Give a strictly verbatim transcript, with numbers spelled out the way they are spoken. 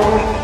Whoa!